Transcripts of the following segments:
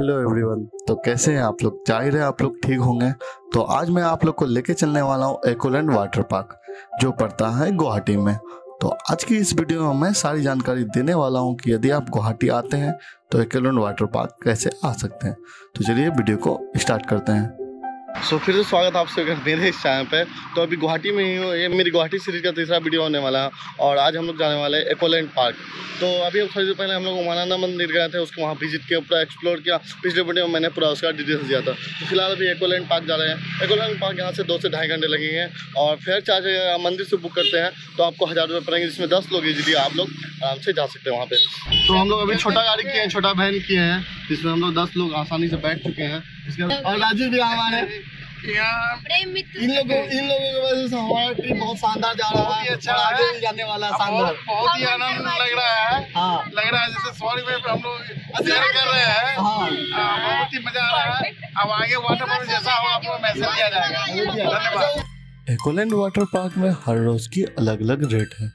Hello everyone, तो कैसे हैं आप लोग। जाहिर है आप लोग ठीक होंगे। तो आज मैं आप लोग को लेके चलने वाला हूँ एकोलैंड वाटर पार्क, जो पड़ता है गुवाहाटी में। तो आज की इस वीडियो में मैं सारी जानकारी देने वाला हूँ कि यदि आप गुवाहाटी आते हैं तो एकोलैंड वाटर पार्क कैसे आ सकते हैं। तो चलिए वीडियो को स्टार्ट करते हैं। फिर से स्वागत आप सभी करते हैं इस चैनल पे। तो अभी गुवाहाटी में ही हूँ, ये मेरी गुवाहाटी सीरीज का तीसरा वीडियो होने वाला है और आज हम लोग जाने वाले हैं एकोलैंड पार्क। तो अभी अब थोड़ी देर पहले हम लोग उमानानंदा मंदिर गए थे, उसको वहाँ विजिट किया, पूरा एक्सप्लोर किया। पिछले वीडियो में मैंने पूरा उसका डिटेल्स दिया था। तो फिलहाल अभी एकोलैंड पार्क जा रहे हैं। एकोलैंड पार्क यहाँ से 2 से 2.5 घंटे लगेंगे और फेयर चार्ज मंदिर से बुक करते हैं तो आपको 1000 रुपये पड़ेंगे, जिसमें 10 लोग इजिली आप लोग आराम से जा सकते हैं वहाँ पर। तो हम लोग अभी छोटा गाड़ी किए हैं, छोटा वैन किए हैं, जिसमें हम लोग 10 लोग आसानी से बैठ चुके हैं। और राजीव भी हमारे इन लोगों की वजह से हमारा ट्रिप बहुत शानदार जा रहा है, अच्छा आगे जाने वाला शानदार, बहुत ही आनंद लग रहा है। हाँ, लग रहा है जैसे सॉरी में हम लोग कर रहे हैं। हाँ, बहुत ही मजा आ रहा है। अब आगे वाटर पार्क जैसा होगा आपको मैसेज किया जाएगा। धन्यवाद। एकोलैंड वाटर पार्क में हर रोज की अलग अलग रेट है।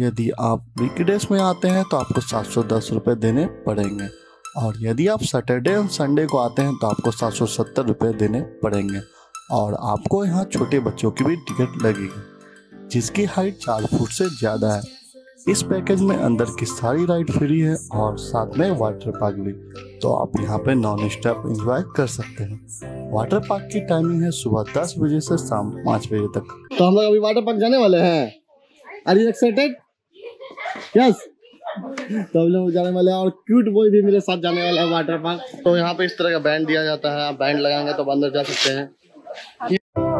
यदि आप वीकडेज में आते हैं तो आपको 710 रुपये देने पड़ेंगे और यदि आप सैटरडे और संडे को आते हैं तो आपको 770 रुपये देने पड़ेंगे। और आपको यहाँ छोटे बच्चों की भी टिकट लगेगी, जिसकी हाइट 4 फुट से ज़्यादा है। इस पैकेज में अंदर की सारी राइड फ्री है और साथ में वाटर पार्क भी, तो आप यहाँ पे नॉन स्टॉप एंजॉय कर सकते हैं। वाटर पार्क की टाइमिंग है सुबह 10 बजे से शाम 5 बजे तक। तो हम लोग अभी वाटर पार्क जाने वाले हैं। Are you excited? यस। तो हम लोग जाने वाले हैं और क्यूट बॉय भी मेरे साथ जाने वाला है वाटर पार्क। तो यहाँ पे इस तरह का बैंड दिया जाता है, आप बैंड लगाएंगे तो अंदर जा सकते हैं। तो इस तरह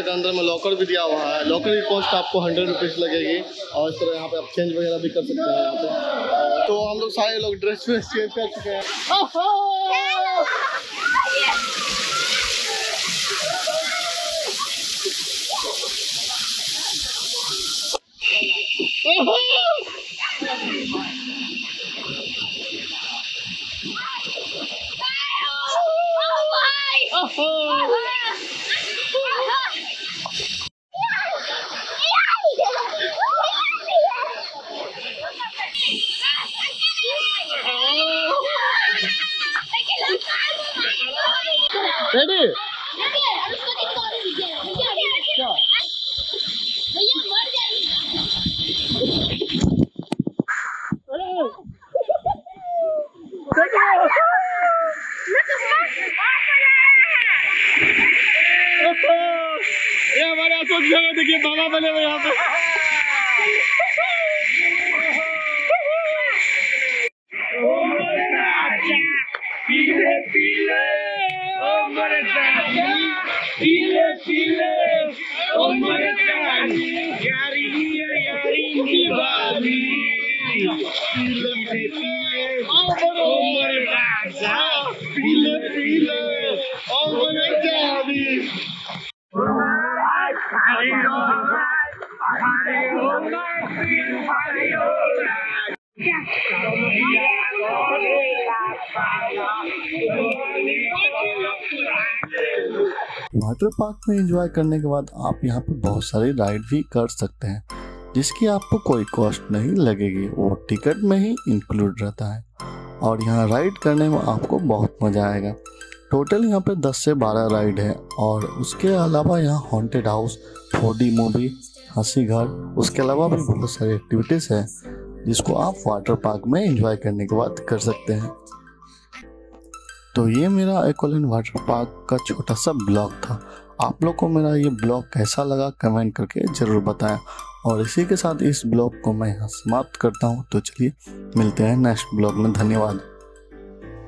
का अंदर में लॉकर भी दिया हुआ है। लॉकर की कॉस्ट आपको 100 रुपीज़ लगेगी और इस तरह यहाँ पे आप चेंज वगैरह भी कर सकते हैं यहाँ पे। तो हम लोग सारे लोग ड्रेस वेस चेंज कर चुके हैं। Ready? देखिए बाबा बने हुए यहाँ पे। वाटर पार्क में एंजॉय करने के बाद आप यहाँ पर बहुत सारी राइड भी कर सकते हैं, जिसकी आपको कोई कॉस्ट नहीं लगेगी, वो टिकट में ही इंक्लूड रहता है। और यहाँ राइड करने में आपको बहुत मज़ा आएगा। टोटल यहाँ पे 10 से 12 राइड है और उसके अलावा यहाँ हॉन्टेड हाउस, 4D मूवी, हंसी घर, उसके अलावा भी बहुत सारी एक्टिविटीज़ है जिसको आप वाटर पार्क में एंजॉय करने के बाद कर सकते हैं। तो ये मेरा एकोलैंड वाटर पार्क का छोटा सा ब्लॉग था। आप लोग को मेरा ये ब्लॉग कैसा लगा कमेंट करके ज़रूर बताएं। और इसी के साथ इस ब्लॉग को मैं यहाँ समाप्त करता हूँ। तो चलिए मिलते हैं नेक्स्ट ब्लॉग में। धन्यवाद।